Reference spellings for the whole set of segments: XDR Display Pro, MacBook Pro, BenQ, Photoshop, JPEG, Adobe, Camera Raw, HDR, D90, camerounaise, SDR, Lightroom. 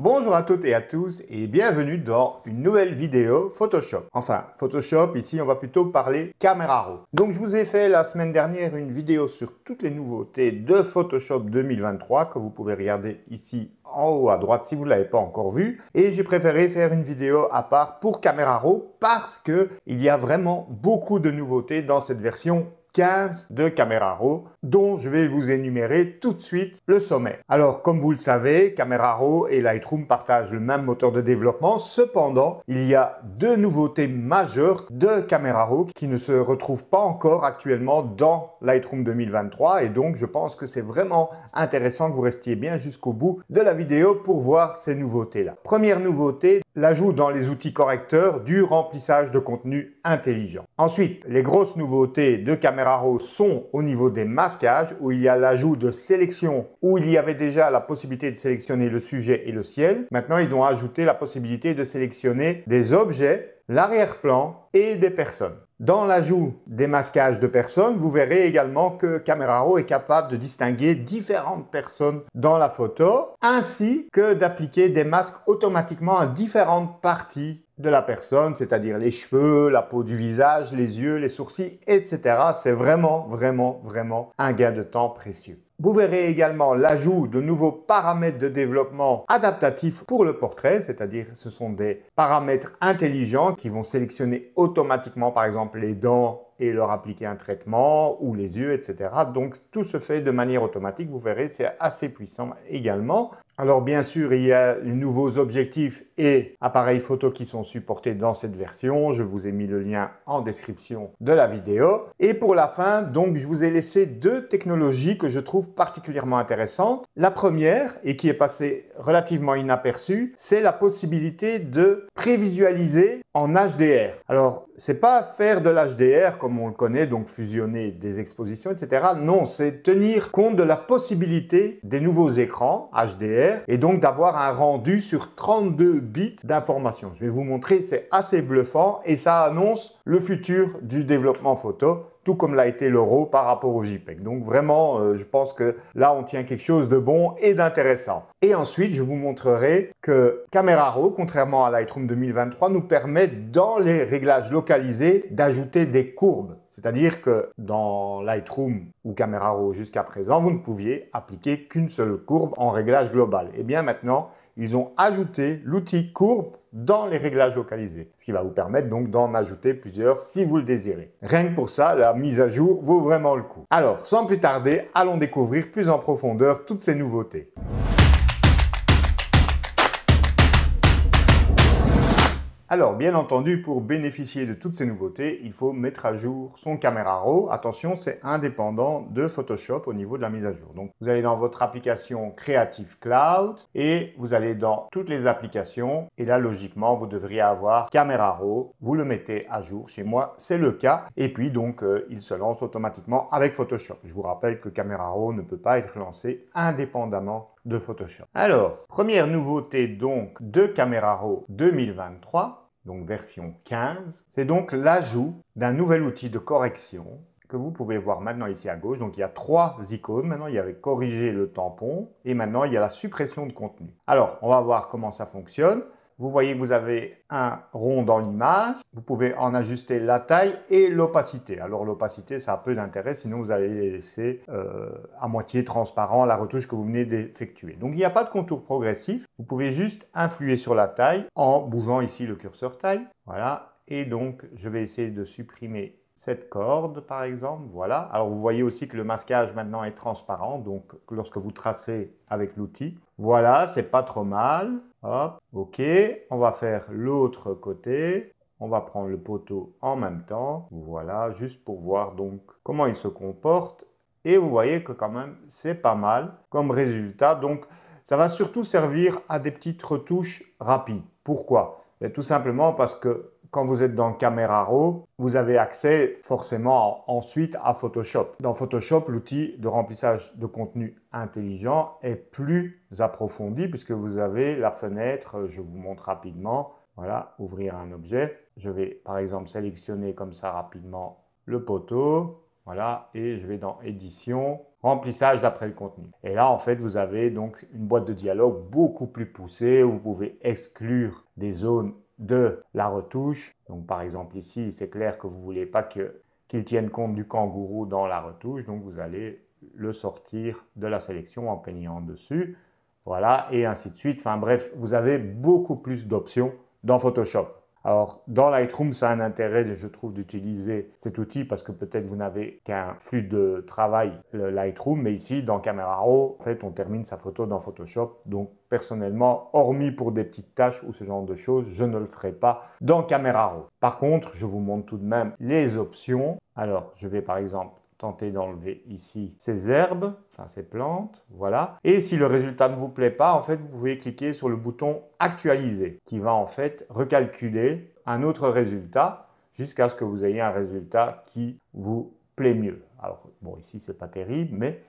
Bonjour à toutes et à tous et bienvenue dans une nouvelle vidéo Photoshop. Enfin, Photoshop, ici on va plutôt parler Camera Raw. Donc je vous ai fait la semaine dernière une vidéo sur toutes les nouveautés de Photoshop 2023 que vous pouvez regarder ici en haut à droite si vous ne l'avez pas encore vu. Et j'ai préféré faire une vidéo à part pour Camera Raw parce que il y a vraiment beaucoup de nouveautés dans cette version 15 de Camera Raw, dont je vais vous énumérer tout de suite le sommaire. Alors, comme vous le savez, Camera Raw et Lightroom partagent le même moteur de développement. Cependant, il y a deux nouveautés majeures de Camera Raw qui ne se retrouvent pas encore actuellement dans Lightroom 2023. Et donc, je pense que c'est vraiment intéressant que vous restiez bien jusqu'au bout de la vidéo pour voir ces nouveautés-là. Première nouveauté, l'ajout dans les outils correcteurs du remplissage de contenu intelligent. Ensuite, les grosses nouveautés de Camera Raw sont au niveau des masquages, où il y a l'ajout de sélection, où il y avait déjà la possibilité de sélectionner le sujet et le ciel. Maintenant, ils ont ajouté la possibilité de sélectionner des objets, l'arrière-plan et des personnes. Dans l'ajout des masquages de personnes, vous verrez également que Camera Raw est capable de distinguer différentes personnes dans la photo, ainsi que d'appliquer des masques automatiquement à différentes parties de la personne, c'est-à-dire les cheveux, la peau du visage, les yeux, les sourcils, etc. C'est vraiment un gain de temps précieux. Vous verrez également l'ajout de nouveaux paramètres de développement adaptatifs pour le portrait, c'est-à-dire ce sont des paramètres intelligents qui vont sélectionner automatiquement par exemple les dents et leur appliquer un traitement ou les yeux, etc. Donc tout se fait de manière automatique, vous verrez, c'est assez puissant également. Alors bien sûr, il y a les nouveaux objectifs et appareils photo qui sont supportés dans cette version. Je vous ai mis le lien en description de la vidéo. Et pour la fin, donc, je vous ai laissé deux technologies que je trouve particulièrement intéressantes. La première, et qui est passée relativement inaperçue, c'est la possibilité de prévisualiser en HDR. Alors, c'est pas faire de l'HDR comme on le connaît, donc fusionner des expositions, etc. Non, c'est tenir compte de la possibilité des nouveaux écrans HDR et donc d'avoir un rendu sur 32 bits d'informations. Je vais vous montrer, c'est assez bluffant et ça annonce le futur du développement photo, tout comme l'a été le RAW par rapport au JPEG. Donc vraiment, je pense que là, on tient quelque chose de bon et d'intéressant. Et ensuite, je vous montrerai que Camera Raw, contrairement à Lightroom 2023, nous permet, dans les réglages localisés, d'ajouter des courbes. C'est-à-dire que dans Lightroom ou Camera Raw jusqu'à présent, vous ne pouviez appliquer qu'une seule courbe en réglage global. Et bien maintenant, ils ont ajouté l'outil courbe dans les réglages localisés, ce qui va vous permettre donc d'en ajouter plusieurs si vous le désirez. Rien que pour ça, la mise à jour vaut vraiment le coup. Alors, sans plus tarder, allons découvrir plus en profondeur toutes ces nouveautés. Alors, bien entendu, pour bénéficier de toutes ces nouveautés, il faut mettre à jour son Camera Raw. Attention, c'est indépendant de Photoshop au niveau de la mise à jour. Donc, vous allez dans votre application Creative Cloud et vous allez dans toutes les applications. Et là, logiquement, vous devriez avoir Camera Raw. Vous le mettez à jour. Chez moi, c'est le cas. Et puis, donc, il se lance automatiquement avec Photoshop. Je vous rappelle que Camera Raw ne peut pas être lancé indépendamment de Photoshop. Alors, première nouveauté donc de Camera Raw 2023, donc version 15, c'est donc l'ajout d'un nouvel outil de correction que vous pouvez voir maintenant ici à gauche. Donc, il y a trois icônes. Maintenant, il y avait corriger le tampon et maintenant, il y a la suppression de contenu. Alors, on va voir comment ça fonctionne. Vous voyez que vous avez un rond dans l'image. Vous pouvez en ajuster la taille et l'opacité. Alors l'opacité, ça a peu d'intérêt, sinon vous allez les laisser à moitié transparent la retouche que vous venez d'effectuer. Donc il n'y a pas de contour progressif. Vous pouvez juste influer sur la taille en bougeant ici le curseur taille. Voilà. Et donc je vais essayer de supprimer cette corde par exemple, voilà. Alors vous voyez aussi que le masquage maintenant est transparent, donc lorsque vous tracez avec l'outil. Voilà, c'est pas trop mal. Hop, ok. On va faire l'autre côté. On va prendre le poteau en même temps. Voilà, juste pour voir donc comment il se comporte. Et vous voyez que quand même, c'est pas mal comme résultat. Donc ça va surtout servir à des petites retouches rapides. Pourquoi? Et tout simplement parce que quand vous êtes dans Camera Raw, vous avez accès forcément ensuite à Photoshop. Dans Photoshop, l'outil de remplissage de contenu intelligent est plus approfondi puisque vous avez la fenêtre, je vous montre rapidement, voilà, ouvrir un objet. Je vais par exemple sélectionner comme ça rapidement le poteau. Voilà, et je vais dans édition, remplissage d'après le contenu. Et là, en fait, vous avez donc une boîte de dialogue beaucoup plus poussée où vous pouvez exclure des zones de la retouche. Donc, par exemple, ici, c'est clair que vous ne voulez pas qu'il tienne compte du kangourou dans la retouche. Donc, vous allez le sortir de la sélection en peignant dessus. Voilà, et ainsi de suite. Enfin, bref, vous avez beaucoup plus d'options dans Photoshop. Alors, dans Lightroom, ça a un intérêt, je trouve, d'utiliser cet outil parce que peut-être vous n'avez qu'un flux de travail, le Lightroom, mais ici, dans Camera Raw, en fait, on termine sa photo dans Photoshop. Donc, personnellement, hormis pour des petites tâches ou ce genre de choses, je ne le ferai pas dans Camera Raw. Par contre, je vous montre tout de même les options. Alors, je vais, par exemple, tenter d'enlever ici ces herbes, enfin ces plantes, voilà. Et si le résultat ne vous plaît pas, en fait, vous pouvez cliquer sur le bouton « Actualiser » qui va en fait recalculer un autre résultat jusqu'à ce que vous ayez un résultat qui vous plaît mieux. Alors, bon, ici, c'est pas terrible, mais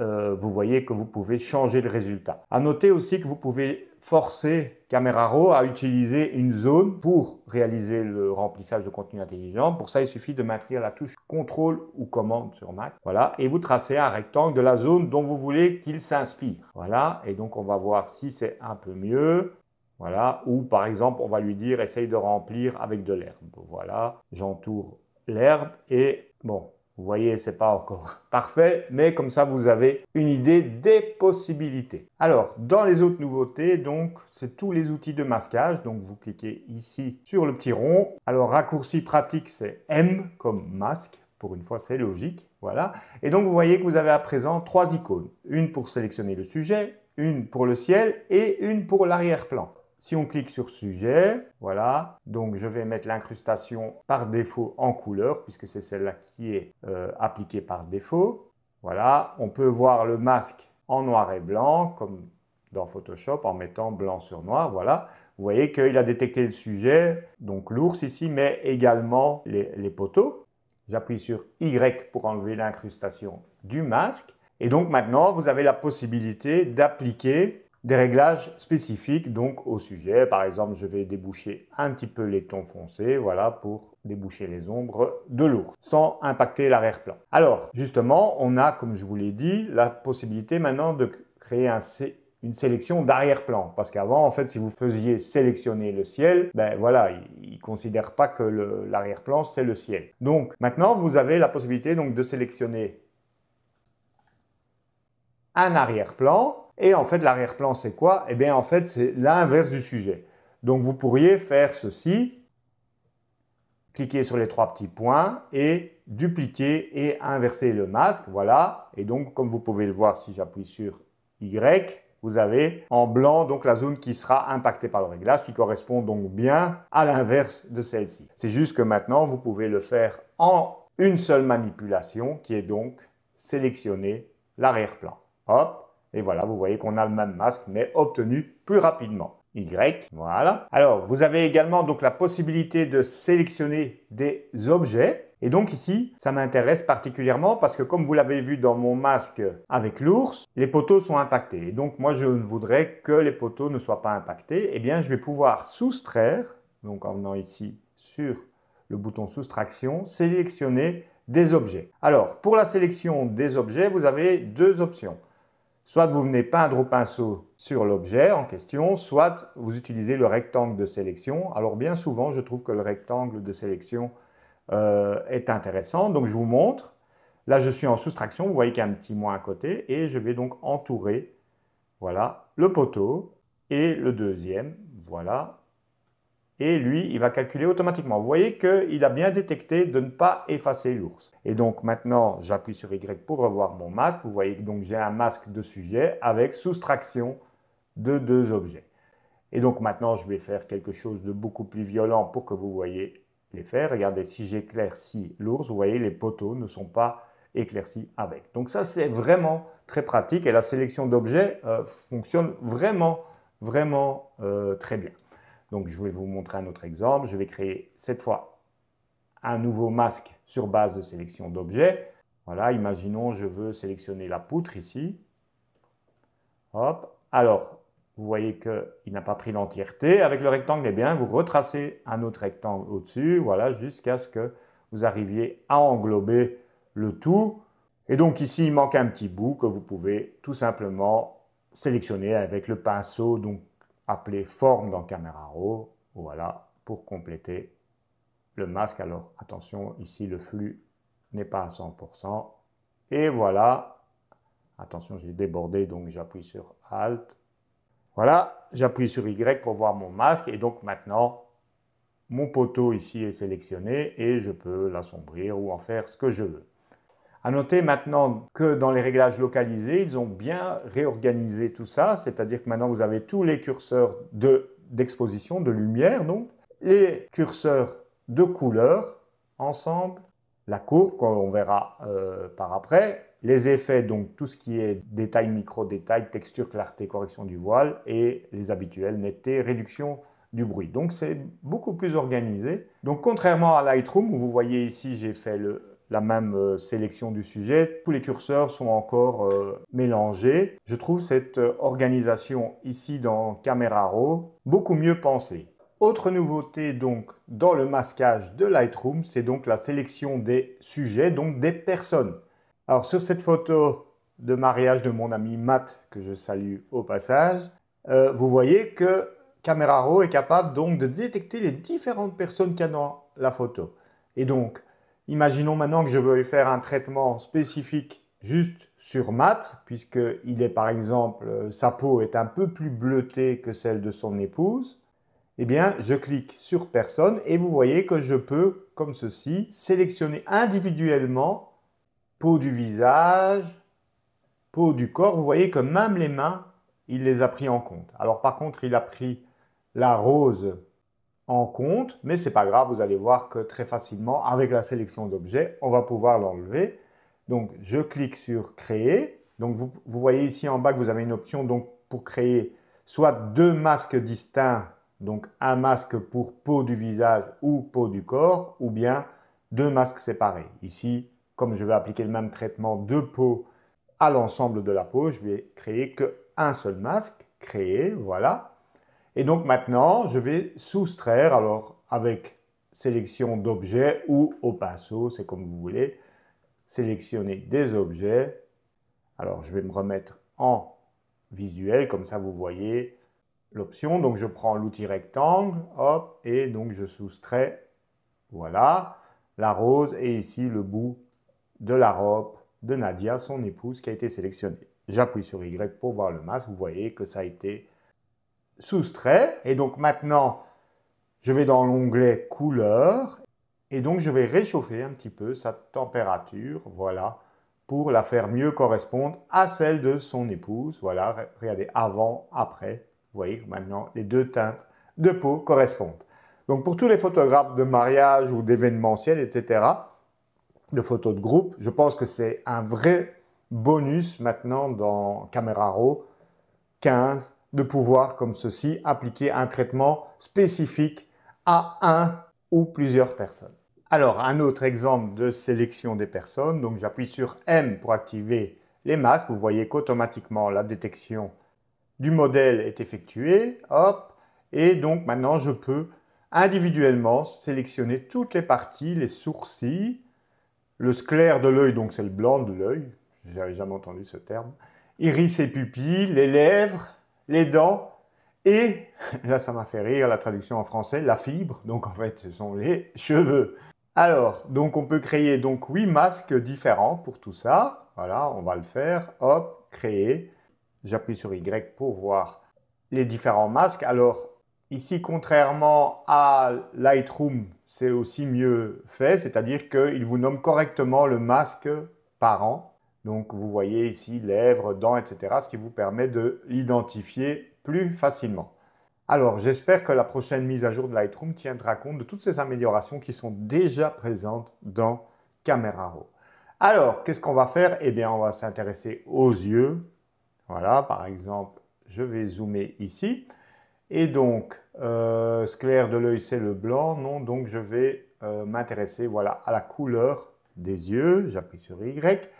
vous voyez que vous pouvez changer le résultat. À noter aussi que vous pouvez forcer Camera Raw à utiliser une zone pour réaliser le remplissage de contenu intelligent. Pour ça, il suffit de maintenir la touche contrôle ou commande sur Mac. Voilà, et vous tracez un rectangle de la zone dont vous voulez qu'il s'inspire. Voilà, et donc on va voir si c'est un peu mieux. Voilà, ou par exemple, on va lui dire essaye de remplir avec de l'herbe. Voilà, j'entoure l'herbe et bon. Vous voyez, c'est pas encore parfait, mais comme ça, vous avez une idée des possibilités. Alors, dans les autres nouveautés, donc, c'est tous les outils de masquage. Donc, vous cliquez ici sur le petit rond. Alors, raccourci pratique, c'est M comme masque. Pour une fois, c'est logique. Voilà. Et donc, vous voyez que vous avez à présent trois icônes. Une pour sélectionner le sujet, une pour le ciel et une pour l'arrière-plan. Si on clique sur sujet, voilà, donc je vais mettre l'incrustation par défaut en couleur puisque c'est celle-là qui est appliquée par défaut. Voilà, on peut voir le masque en noir et blanc comme dans Photoshop en mettant blanc sur noir, voilà. Vous voyez qu'il a détecté le sujet, donc l'ours ici, mais également les poteaux. J'appuie sur Y pour enlever l'incrustation du masque. Et donc maintenant, vous avez la possibilité d'appliquer des réglages spécifiques donc au sujet. Par exemple, je vais déboucher un petit peu les tons foncés, voilà, pour déboucher les ombres de l'ours sans impacter l'arrière-plan. Alors, justement, on a, comme je vous l'ai dit, la possibilité maintenant de créer une sélection d'arrière-plan. Parce qu'avant, en fait, si vous faisiez sélectionner le ciel, ben voilà, il ne considère pas que l'arrière-plan, c'est le ciel. Donc, maintenant, vous avez la possibilité donc de sélectionner un arrière-plan. Et en fait, l'arrière-plan, c'est quoi? Eh bien, en fait, c'est l'inverse du sujet. Donc, vous pourriez faire ceci, cliquer sur les trois petits points et dupliquer et inverser le masque, voilà. Et donc, comme vous pouvez le voir, si j'appuie sur Y, vous avez en blanc donc la zone qui sera impactée par le réglage, qui correspond donc bien à l'inverse de celle-ci. C'est juste que maintenant, vous pouvez le faire en une seule manipulation, qui est donc sélectionner l'arrière-plan. Hop! Et voilà, vous voyez qu'on a le même masque, mais obtenu plus rapidement. Y, voilà. Alors, vous avez également donc la possibilité de sélectionner des objets. Et donc ici, ça m'intéresse particulièrement parce que comme vous l'avez vu dans mon masque avec l'ours, les poteaux sont impactés. Et donc, moi, je ne voudrais que les poteaux ne soient pas impactés. Eh bien, je vais pouvoir soustraire, donc en venant ici sur le bouton soustraction, sélectionner des objets. Alors, pour la sélection des objets, vous avez deux options. Soit vous venez peindre au pinceau sur l'objet en question, soit vous utilisez le rectangle de sélection. Alors bien souvent, je trouve que le rectangle de sélection est intéressant. Donc je vous montre. Là, je suis en soustraction. Vous voyez qu'il y a un petit moins à côté. Et je vais donc entourer, voilà, le poteau et le deuxième. Voilà. Et lui, il va calculer automatiquement. Vous voyez qu'il a bien détecté de ne pas effacer l'ours. Et donc maintenant, j'appuie sur Y pour revoir mon masque. Vous voyez que donc j'ai un masque de sujet avec soustraction de deux objets. Et donc maintenant, je vais faire quelque chose de beaucoup plus violent pour que vous voyez les faits. Regardez, si j'éclaircis l'ours, vous voyez les poteaux ne sont pas éclaircis avec. Donc ça, c'est vraiment très pratique et la sélection d'objets fonctionne vraiment très bien. Donc, je vais vous montrer un autre exemple. Je vais créer cette fois un nouveau masque sur base de sélection d'objets. Voilà, imaginons, je veux sélectionner la poutre ici. Hop. Alors, vous voyez qu'il n'a pas pris l'entièreté. Avec le rectangle, eh bien, vous retracez un autre rectangle au-dessus. Voilà, jusqu'à ce que vous arriviez à englober le tout. Et donc ici, il manque un petit bout que vous pouvez tout simplement sélectionner avec le pinceau, donc appelé forme dans Camera Raw. Voilà, pour compléter le masque. Alors attention, ici le flux n'est pas à 100%. Et voilà, attention, j'ai débordé, donc j'appuie sur Alt. Voilà, j'appuie sur Y pour voir mon masque. Et donc maintenant, mon poteau ici est sélectionné et je peux l'assombrir ou en faire ce que je veux. À noter maintenant que dans les réglages localisés, ils ont bien réorganisé tout ça, c'est-à-dire que maintenant vous avez tous les curseurs d'exposition, de lumière, donc les curseurs de couleur ensemble, la courbe qu'on verra par après, les effets, donc tout ce qui est détail, micro, détail, texture, clarté, correction du voile et les habituels, netteté, réduction du bruit. Donc c'est beaucoup plus organisé. Donc contrairement à Lightroom, où vous voyez ici, j'ai fait la même sélection du sujet, tous les curseurs sont encore mélangés. Je trouve cette organisation ici dans Camera Raw beaucoup mieux pensée. Autre nouveauté donc dans le masquage de Lightroom, c'est donc la sélection des sujets, donc des personnes. Alors sur cette photo de mariage de mon ami Matt, que je salue au passage, vous voyez que Camera Raw est capable donc de détecter les différentes personnes qu'il y a dans la photo. Et donc, imaginons maintenant que je veux faire un traitement spécifique juste sur Matt, puisque il est par exemple, sa peau est un peu plus bleutée que celle de son épouse. Eh bien, je clique sur personne et vous voyez que je peux, comme ceci, sélectionner individuellement peau du visage, peau du corps. Vous voyez que même les mains, il les a pris en compte. Alors par contre, il a pris la rose en compte, mais c'est pas grave, vous allez voir que très facilement, avec la sélection d'objets, on va pouvoir l'enlever. Donc, je clique sur Créer. Donc, vous voyez ici en bas que vous avez une option donc, pour créer soit deux masques distincts, donc un masque pour peau du visage ou peau du corps, ou bien deux masques séparés. Ici, comme je vais appliquer le même traitement de peau à l'ensemble de la peau, je vais créer qu'un seul masque. Créer, voilà. Et donc maintenant, je vais soustraire, alors avec sélection d'objets ou au pinceau, c'est comme vous voulez, sélectionner des objets. Alors, je vais me remettre en visuel, comme ça vous voyez l'option. Donc, je prends l'outil rectangle, hop, et donc je soustrais, voilà, la rose et ici le bout de la robe de Nadia, son épouse, qui a été sélectionnée. J'appuie sur Y pour voir le masque, vous voyez que ça a été soustrait. Et donc maintenant, je vais dans l'onglet couleur et donc je vais réchauffer un petit peu sa température, voilà, pour la faire mieux correspondre à celle de son épouse. Voilà, regardez, avant, après, vous voyez que maintenant les deux teintes de peau correspondent. Donc pour tous les photographes de mariage ou d'événementiel, etc., de photos de groupe, je pense que c'est un vrai bonus maintenant dans Camera Raw 15, de pouvoir, comme ceci, appliquer un traitement spécifique à un ou plusieurs personnes. Alors, un autre exemple de sélection des personnes. Donc, j'appuie sur M pour activer les masques. Vous voyez qu'automatiquement, la détection du modèle est effectuée. Hop. Et donc, maintenant, je peux individuellement sélectionner toutes les parties, les sourcils, le sclère de l'œil, donc c'est le blanc de l'œil. J'avais jamais entendu ce terme. Iris et pupilles, les lèvres, les dents et, là ça m'a fait rire la traduction en français, la fibre, donc en fait ce sont les cheveux. Alors, donc on peut créer donc 8 masques différents pour tout ça. Voilà, on va le faire, hop, créer. J'appuie sur Y pour voir les différents masques. Alors, ici, contrairement à Lightroom, c'est aussi mieux fait, c'est-à-dire qu'il vous nomme correctement le masque par an. Donc, vous voyez ici lèvres, dents, etc., ce qui vous permet de l'identifier plus facilement. Alors, j'espère que la prochaine mise à jour de Lightroom tiendra compte de toutes ces améliorations qui sont déjà présentes dans Camera Raw. Alors, qu'est-ce qu'on va faire? Eh bien, on va s'intéresser aux yeux. Voilà, par exemple, je vais zoomer ici. Et donc, sclère de l'œil, c'est le blanc. Non, donc je vais m'intéresser, voilà, à la couleur des yeux. J'appuie sur Y.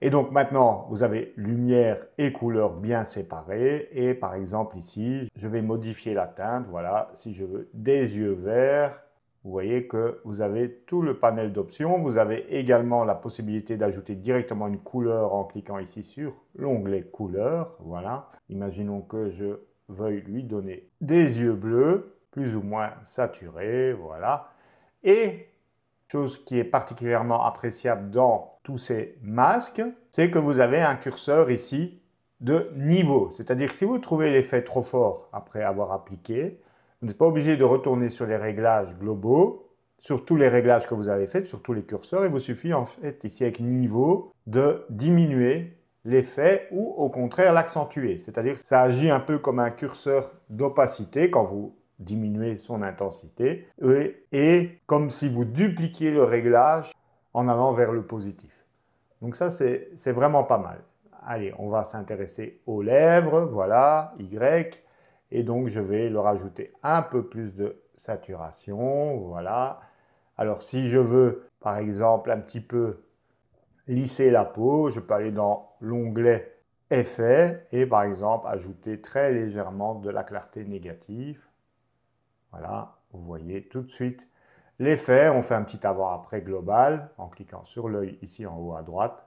Et donc maintenant, vous avez lumière et couleur bien séparées. Et par exemple ici, je vais modifier la teinte. Voilà, si je veux des yeux verts vous voyez que vous avez tout le panel d'options. Vous avez également la possibilité d'ajouter directement une couleur en cliquant ici sur l'onglet couleur. Voilà. Imaginons que je veuille lui donner des yeux bleus, plus ou moins saturés. Voilà. Et chose qui est particulièrement appréciable dans tous ces masques, c'est que vous avez un curseur ici de niveau. C'est-à-dire que si vous trouvez l'effet trop fort après avoir appliqué, vous n'êtes pas obligé de retourner sur les réglages globaux, sur tous les réglages que vous avez faits, sur tous les curseurs. Il vous suffit en fait ici avec niveau de diminuer l'effet ou au contraire l'accentuer. C'est-à-dire que ça agit un peu comme un curseur d'opacité quand vous diminuez son intensité et comme si vous dupliquiez le réglage en allant vers le positif. Donc ça, c'est vraiment pas mal. Allez, on va s'intéresser aux lèvres, voilà, Y, et donc je vais leur ajouter un peu plus de saturation, voilà. Alors si je veux, par exemple, un petit peu lisser la peau, je peux aller dans l'onglet Effets et, par exemple, ajouter très légèrement de la clarté négative. Voilà, vous voyez tout de suite l'effet. On fait un petit avant-après global en cliquant sur l'œil ici en haut à droite,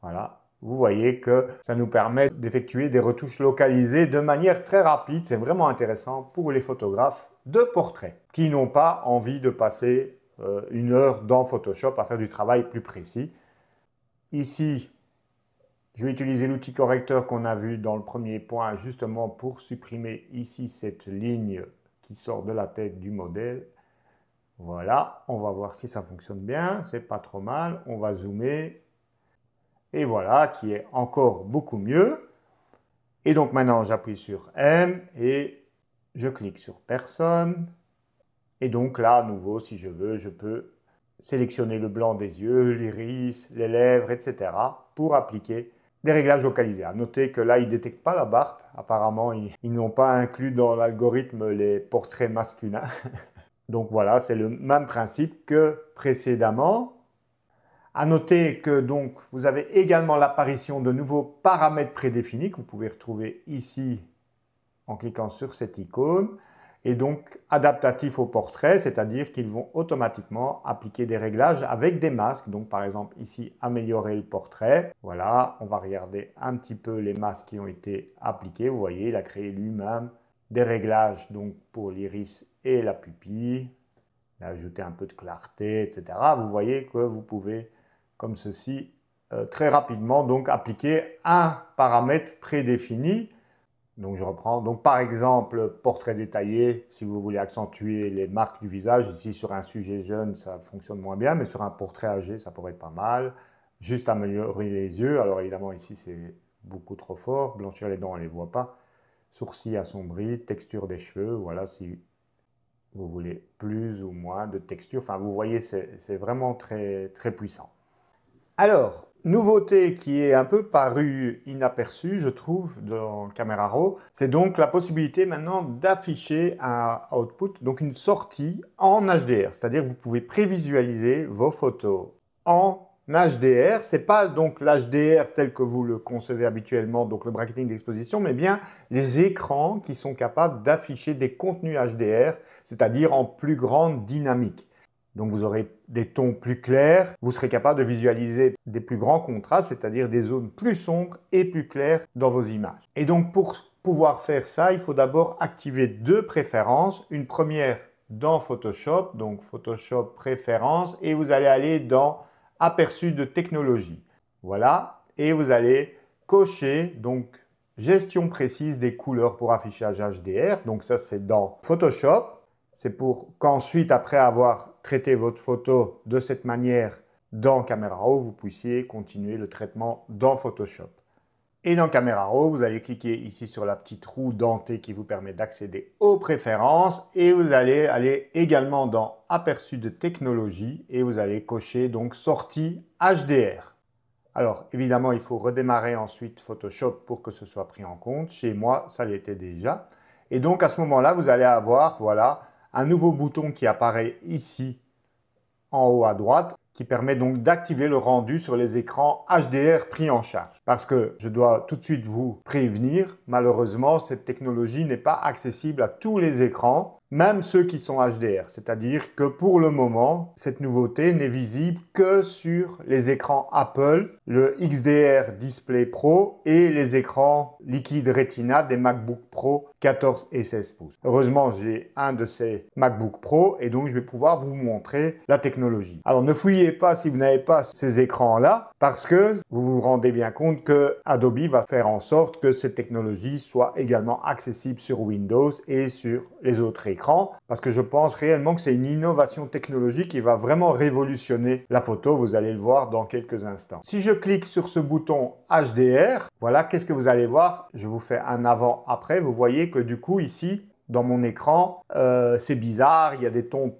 voilà. Vous voyez que ça nous permet d'effectuer des retouches localisées de manière très rapide. C'est vraiment intéressant pour les photographes de portrait qui n'ont pas envie de passer une heure dans Photoshop à faire du travail plus précis. Ici, je vais utiliser l'outil correcteur qu'on a vu dans le premier point justement pour supprimer ici cette ligne qui sort de la tête du modèle. Voilà, on va voir si ça fonctionne bien. C'est pas trop mal. On va zoomer. Et voilà, qui est encore beaucoup mieux. Et donc maintenant, j'appuie sur M et je clique sur Personne. Et donc là, à nouveau, si je veux, je peux sélectionner le blanc des yeux, l'iris, les lèvres, etc. pour appliquer des réglages localisés. À noter que là, ils ne détectent pas la barbe. Apparemment, ils n'ont pas inclus dans l'algorithme les portraits masculins. Donc voilà, c'est le même principe que précédemment. À noter que donc vous avez également l'apparition de nouveaux paramètres prédéfinis que vous pouvez retrouver ici en cliquant sur cette icône et donc adaptatifs au portrait, c'est-à-dire qu'ils vont automatiquement appliquer des réglages avec des masques. Donc par exemple ici améliorer le portrait. Voilà, on va regarder un petit peu les masques qui ont été appliqués. Vous voyez, il a créé lui-même des réglages donc pour l'iris et la pupille. Il a ajouté un peu de clarté, etc. Vous voyez que vous pouvez comme ceci, très rapidement, donc appliquer un paramètre prédéfini. Donc je reprends, donc par exemple, portrait détaillé, si vous voulez accentuer les marques du visage, ici sur un sujet jeune, ça fonctionne moins bien, mais sur un portrait âgé, ça pourrait être pas mal. Juste améliorer les yeux, alors évidemment ici c'est beaucoup trop fort, blanchir les dents, on ne les voit pas. Sourcils assombris, texture des cheveux, voilà, si vous voulez plus ou moins de texture, enfin vous voyez, c'est vraiment très, très puissant. Alors, nouveauté qui est un peu parue inaperçue, je trouve, dans Camera Raw, c'est donc la possibilité maintenant d'afficher un output, donc une sortie en HDR. C'est-à-dire que vous pouvez prévisualiser vos photos en HDR. Ce n'est pas donc l'HDR tel que vous le concevez habituellement, donc le bracketing d'exposition, mais bien les écrans qui sont capables d'afficher des contenus HDR, c'est-à-dire en plus grande dynamique. Donc vous aurez des tons plus clairs, vous serez capable de visualiser des plus grands contrastes, c'est-à-dire des zones plus sombres et plus claires dans vos images. Et donc pour pouvoir faire ça, il faut d'abord activer deux préférences. Une première dans Photoshop, donc Photoshop préférences, et vous allez aller dans aperçu de technologie. Voilà, et vous allez cocher donc gestion précise des couleurs pour affichage HDR. Donc ça c'est dans Photoshop. C'est pour qu'ensuite, après avoir traité votre photo de cette manière dans Camera Raw, vous puissiez continuer le traitement dans Photoshop. Et dans Camera Raw, vous allez cliquer ici sur la petite roue dentée qui vous permet d'accéder aux préférences. Et vous allez aller également dans aperçu de technologie et vous allez cocher donc sortie HDR. Alors évidemment, il faut redémarrer ensuite Photoshop pour que ce soit pris en compte. Chez moi, ça l'était déjà. Et donc à ce moment-là, vous allez avoir, voilà, un nouveau bouton qui apparaît ici en haut à droite qui permet donc d'activer le rendu sur les écrans HDR pris en charge. Parce que je dois tout de suite vous prévenir, malheureusement, cette technologie n'est pas accessible à tous les écrans. même ceux qui sont HDR. C'est-à-dire que pour le moment, cette nouveauté n'est visible que sur les écrans Apple, le XDR Display Pro et les écrans liquide Retina des MacBook Pro 14 et 16 pouces. Heureusement, j'ai un de ces MacBook Pro et donc je vais pouvoir vous montrer la technologie. Alors ne fouillez pas si vous n'avez pas ces écrans-là, parce que vous vous rendez bien compte que Adobe va faire en sorte que cette technologie soit également accessible sur Windows et sur les autres écrans, parce que je pense réellement que c'est une innovation technologique qui va vraiment révolutionner la photo. Vous allez le voir dans quelques instants. Si je clique sur ce bouton HDR, voilà, qu'est-ce que vous allez voir? Je vous fais un avant-après. Vous voyez que du coup ici, dans mon écran, c'est bizarre, il y a des tons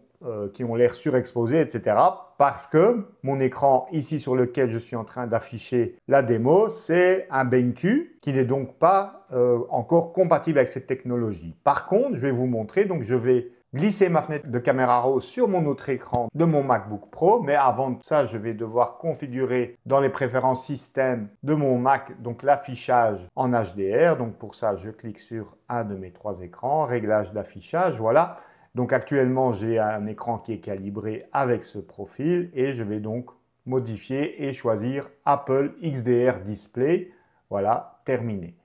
qui ont l'air surexposés, etc. Parce que mon écran ici sur lequel je suis en train d'afficher la démo, c'est un BenQ qui n'est donc pas encore compatible avec cette technologie. Par contre, je vais vous montrer, donc je vais glisser ma fenêtre de Camera Raw sur mon autre écran de mon MacBook Pro, mais avant ça, je vais devoir configurer dans les préférences système de mon Mac, donc l'affichage en HDR. Donc pour ça, je clique sur un de mes trois écrans, réglages d'affichage, voilà. Donc actuellement, j'ai un écran qui est calibré avec ce profil et je vais donc modifier et choisir Apple XDR Display. Voilà, terminé.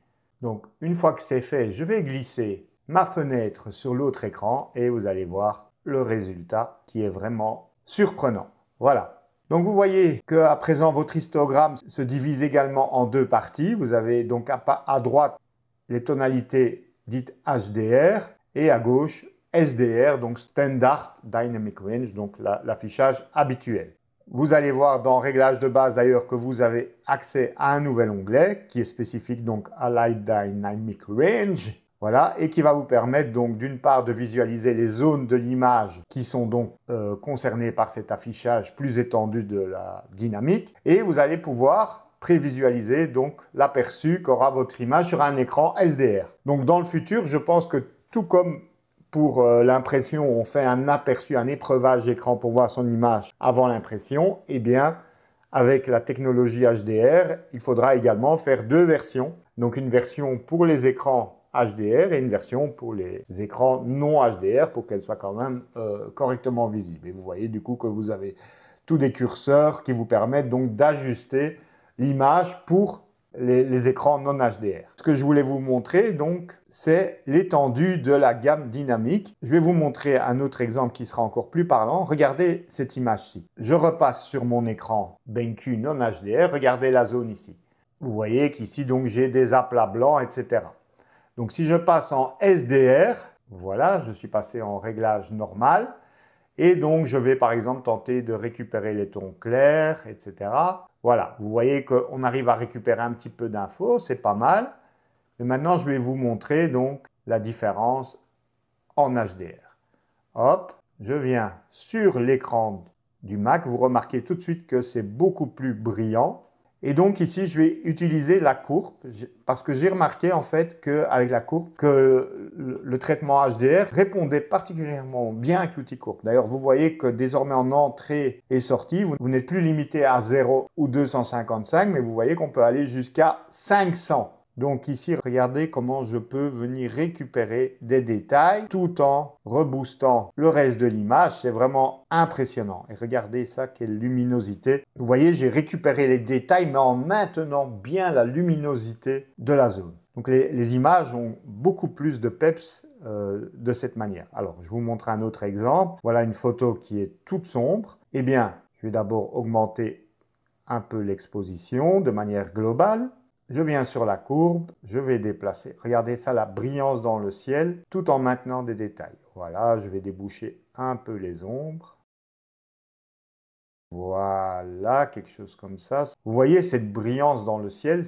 Donc une fois que c'est fait, je vais glisser ma fenêtre sur l'autre écran et vous allez voir le résultat qui est vraiment surprenant. Voilà. Donc vous voyez qu'à présent, votre histogramme se divise également en deux parties. Vous avez donc à droite les tonalités dites HDR et à gauche SDR, donc Standard Dynamic Range, donc l'affichage habituel. Vous allez voir dans Réglages de base d'ailleurs que vous avez accès à un nouvel onglet qui est spécifique donc à Light Dynamic Range. Voilà, et qui va vous permettre donc d'une part de visualiser les zones de l'image qui sont donc concernées par cet affichage plus étendu de la dynamique, et vous allez pouvoir prévisualiser donc l'aperçu qu'aura votre image sur un écran SDR. Donc dans le futur, je pense que tout comme pour l'impression, on fait un aperçu, un épreuvage d'écran pour voir son image avant l'impression, eh bien avec la technologie HDR, il faudra également faire deux versions, donc une version pour les écrans HDR et une version pour les écrans non HDR pour qu'elle soit quand même correctement visible. Et vous voyez du coup que vous avez tous des curseurs qui vous permettent donc d'ajuster l'image pour les écrans non HDR. Ce que je voulais vous montrer donc, c'est l'étendue de la gamme dynamique. Je vais vous montrer un autre exemple qui sera encore plus parlant. Regardez cette image-ci. Je repasse sur mon écran BenQ non HDR. Regardez la zone ici. Vous voyez qu'ici donc j'ai des aplats blancs, etc. Donc si je passe en SDR, voilà, je suis passé en réglage normal. Et donc je vais par exemple tenter de récupérer les tons clairs, etc. Voilà, vous voyez qu'on arrive à récupérer un petit peu d'infos, c'est pas mal. Et maintenant je vais vous montrer donc la différence en HDR. Hop, je viens sur l'écran du Mac, vous remarquez tout de suite que c'est beaucoup plus brillant. Et donc ici, je vais utiliser la courbe parce que j'ai remarqué en fait qu'avec la courbe, que le traitement HDR répondait particulièrement bien avec l'outil courbe. D'ailleurs, vous voyez que désormais en entrée et sortie, vous n'êtes plus limité à 0 ou 255, mais vous voyez qu'on peut aller jusqu'à 500. Donc ici, regardez comment je peux venir récupérer des détails tout en reboostant le reste de l'image. C'est vraiment impressionnant. Et regardez ça, quelle luminosité. Vous voyez, j'ai récupéré les détails, mais en maintenant bien la luminosité de la zone. Donc les images ont beaucoup plus de peps de cette manière. Alors, je vous montre un autre exemple. Voilà une photo qui est toute sombre. Eh bien, je vais d'abord augmenter un peu l'exposition de manière globale. Je viens sur la courbe, je vais déplacer. Regardez ça, la brillance dans le ciel, tout en maintenant des détails. Voilà, je vais déboucher un peu les ombres. Voilà, quelque chose comme ça. Vous voyez cette brillance dans le ciel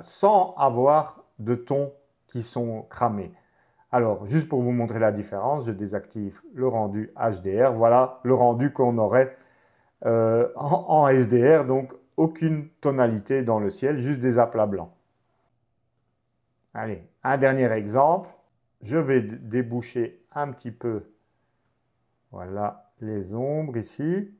sans avoir de tons qui sont cramés. Alors, juste pour vous montrer la différence, je désactive le rendu HDR. Voilà le rendu qu'on aurait en SDR, donc aucune tonalité dans le ciel, juste des aplats blancs. Allez, un dernier exemple. Je vais déboucher un petit peu, voilà, les ombres ici.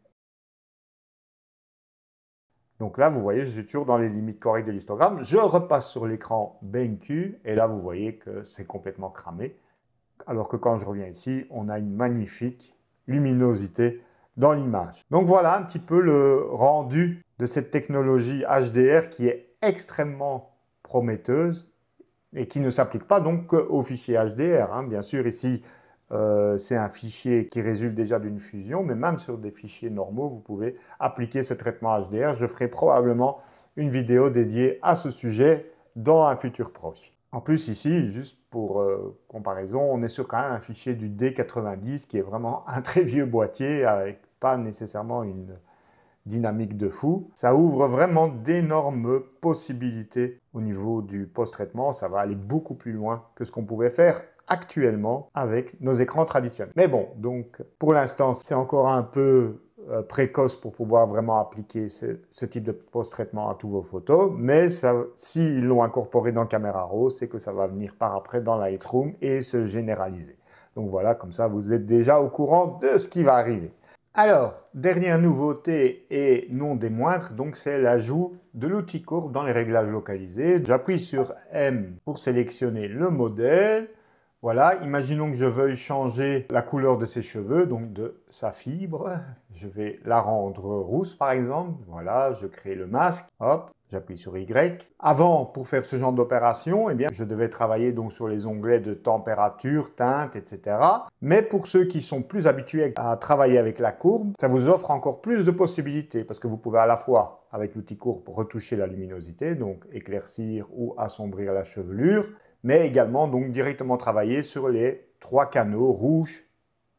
Donc là, vous voyez, je suis toujours dans les limites correctes de l'histogramme. Je repasse sur l'écran BenQ et là, vous voyez que c'est complètement cramé. alors que quand je reviens ici, on a une magnifique luminosité dans l'image. Donc voilà un petit peu le rendu de cette technologie HDR qui est extrêmement prometteuse et qui ne s'applique pas donc au fichier HDR. Hein. Bien sûr, ici, c'est un fichier qui résulte déjà d'une fusion, mais même sur des fichiers normaux, vous pouvez appliquer ce traitement HDR. Je ferai probablement une vidéo dédiée à ce sujet dans un futur proche. En plus ici, juste pour comparaison, on est sur quand même un fichier du D90 qui est vraiment un très vieux boîtier avec pas nécessairement une dynamique de fou. Ça ouvre vraiment d'énormes possibilités au niveau du post-traitement. Ça va aller beaucoup plus loin que ce qu'on pouvait faire actuellement avec nos écrans traditionnels. Mais bon, donc pour l'instant, c'est encore un peu précoce pour pouvoir vraiment appliquer ce type de post-traitement à tous vos photos, mais s'ils l'ont incorporé dans Camera Raw, c'est que ça va venir par après dans Lightroom et se généraliser. Donc voilà, comme ça, vous êtes déjà au courant de ce qui va arriver. Alors, dernière nouveauté et non des moindres, donc c'est l'ajout de l'outil courbe dans les réglages localisés. J'appuie sur M pour sélectionner le modèle. Voilà, imaginons que je veuille changer la couleur de ses cheveux, donc de sa fibre. Je vais la rendre rousse, par exemple. Voilà, je crée le masque. Hop, j'appuie sur Y. Avant, pour faire ce genre d'opération, eh bien, je devais travailler donc sur les onglets de température, teinte, etc. Mais pour ceux qui sont plus habitués à travailler avec la courbe, ça vous offre encore plus de possibilités parce que vous pouvez à la fois, avec l'outil courbe, retoucher la luminosité, donc éclaircir ou assombrir la chevelure, mais également donc directement travailler sur les trois canaux rouge,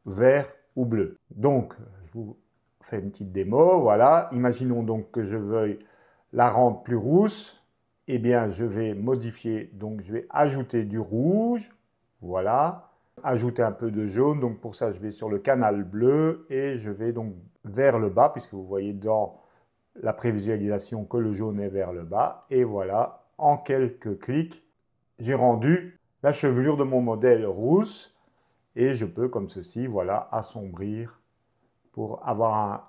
vert ou bleu. Donc, je vous fais une petite démo. Voilà, imaginons donc que je veuille la rendre plus rousse. Eh bien, je vais modifier, donc je vais ajouter du rouge. Voilà, ajouter un peu de jaune. Donc pour ça, je vais sur le canal bleu et je vais donc vers le bas, puisque vous voyez dans la prévisualisation que le jaune est vers le bas. Et voilà, en quelques clics, j'ai rendu la chevelure de mon modèle rousse et je peux, comme ceci, voilà, assombrir pour avoir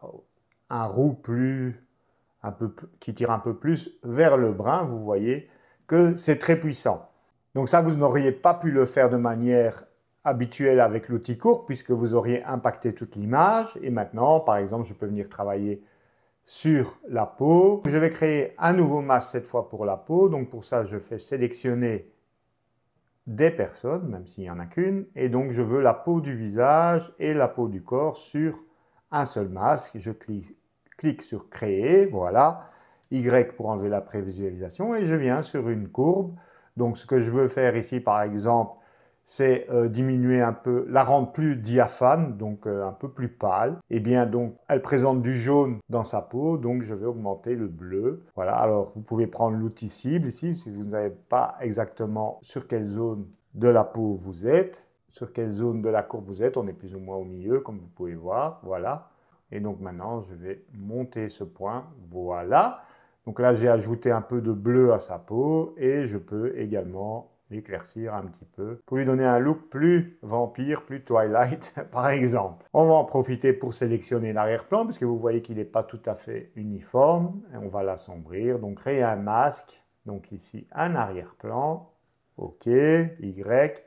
un roux qui tire un peu plus vers le brun. Vous voyez que c'est très puissant. Donc ça, vous n'auriez pas pu le faire de manière habituelle avec l'outil courbe puisque vous auriez impacté toute l'image. Et maintenant, par exemple, je peux venir travailler sur la peau. Je vais créer un nouveau masque cette fois pour la peau. Donc pour ça, je fais sélectionner des personnes, même s'il n'y en a qu'une, et donc je veux la peau du visage et la peau du corps sur un seul masque. Je clique sur Créer, voilà, Y pour enlever la prévisualisation, et je viens sur une courbe. Donc ce que je veux faire ici, par exemple, c'est diminuer un peu, la rendre plus diaphane, donc un peu plus pâle. Et bien donc, elle présente du jaune dans sa peau, donc je vais augmenter le bleu. Voilà, alors vous pouvez prendre l'outil cible ici, si vous ne savez pas exactement sur quelle zone de la peau vous êtes, sur quelle zone de la courbe vous êtes, on est plus ou moins au milieu, comme vous pouvez voir, voilà. Et donc maintenant, je vais monter ce point, voilà. Donc là, j'ai ajouté un peu de bleu à sa peau, et je peux également l'éclaircir un petit peu, pour lui donner un look plus vampire, plus Twilight, par exemple. On va en profiter pour sélectionner l'arrière-plan, puisque vous voyez qu'il n'est pas tout à fait uniforme. Et on va l'assombrir, donc créer un masque. Donc ici, un arrière-plan. OK, Y.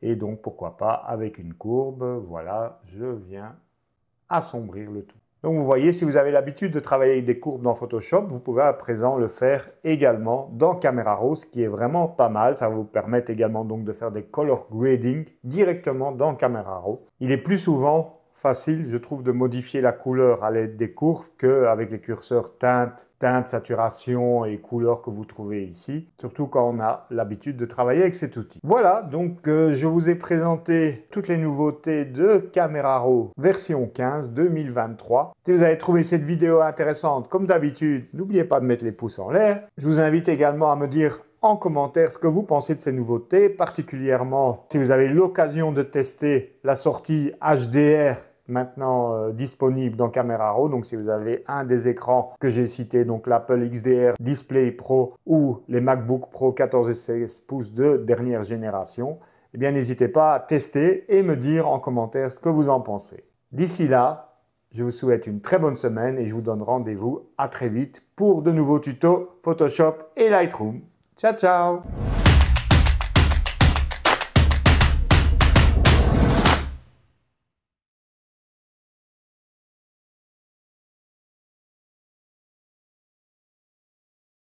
Et donc, pourquoi pas, avec une courbe, voilà, je viens assombrir le tout. Donc vous voyez, si vous avez l'habitude de travailler avec des courbes dans Photoshop, vous pouvez à présent le faire également dans Camera Raw, ce qui est vraiment pas mal. Ça va vous permettre également donc de faire des color grading directement dans Camera Raw. Il est plus souvent facile, je trouve, de modifier la couleur à l'aide des courbes qu'avec les curseurs teinte, saturation et couleur que vous trouvez ici. Surtout quand on a l'habitude de travailler avec cet outil. Voilà, donc je vous ai présenté toutes les nouveautés de Camera Raw version 15 2023. Si vous avez trouvé cette vidéo intéressante, comme d'habitude, n'oubliez pas de mettre les pouces en l'air. Je vous invite également à me dire en commentaire ce que vous pensez de ces nouveautés, particulièrement si vous avez l'occasion de tester la sortie HDR maintenant disponible dans Camera Raw. Donc si vous avez un des écrans que j'ai cité, donc l'Apple XDR Display Pro ou les MacBook Pro 14 et 16 pouces de dernière génération, eh bien n'hésitez pas à tester et me dire en commentaire ce que vous en pensez. D'ici là, je vous souhaite une très bonne semaine et je vous donne rendez-vous à très vite pour de nouveaux tutos Photoshop et Lightroom. Ciao, ciao!